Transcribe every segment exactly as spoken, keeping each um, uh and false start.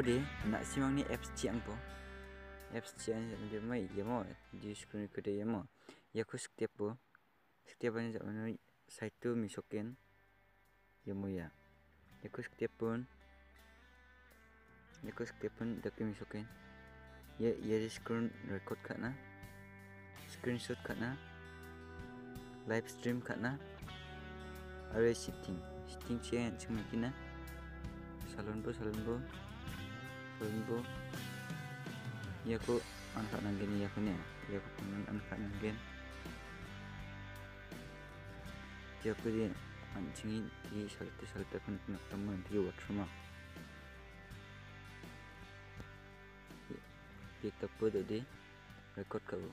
Ode nak siang ni apps cian po apps cian dia mai dia mo di screen ko dia mo ya ku step po step ni zaman site tu misoken dia mo ya ya ku step pun ya ku step pun dak misoken ya ya screen record kana screenshot kana live stream kana are sitting sitting cian cuma kena salon po salon po Bumbu, ya aku angkat nanggen ya aku ni, ya aku pengen angkat nanggen. Ya aku dia anjing di satu satu pun nak teman dia buat semua. Kita perlu dia record kau,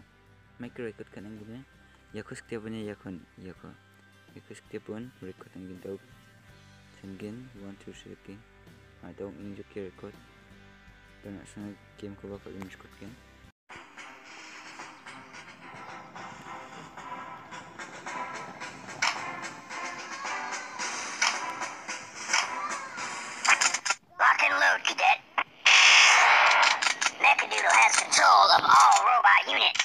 make record kan nanggen. Ya aku setiap punya ya aku, ya aku, ya aku setiap pun record nanggen tau. Nanggen one two three lagi, ada orang injek record. Nak senang game kau bakal dimuskut kan? Lock and load, cadet. Mechadoodle has control of all robot units.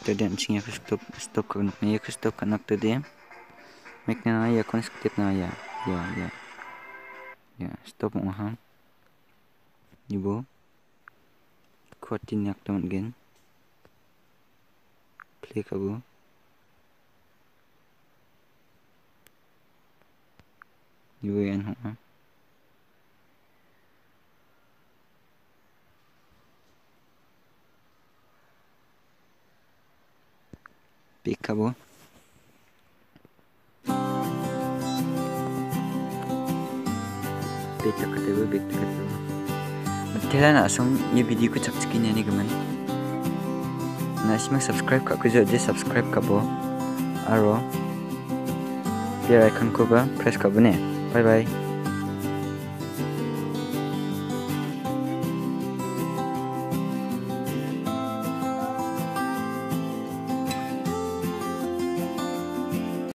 Jadi anjing aku stop stop kau nak ni aku stop kau nak tu dia, make na ya kau skip na ya ya ya ya stop moham, ibu, kuatin nak tu mungkin, play kau, ibu yang moham. Acabou. Beta katabu, beta katabu. Mentera nak song ye video ku cakcikin ni keman. Nak simak subscribe kat kerja je subscribe kabo. Aro. Biar icon ku ba press kabo ne. Bye bye.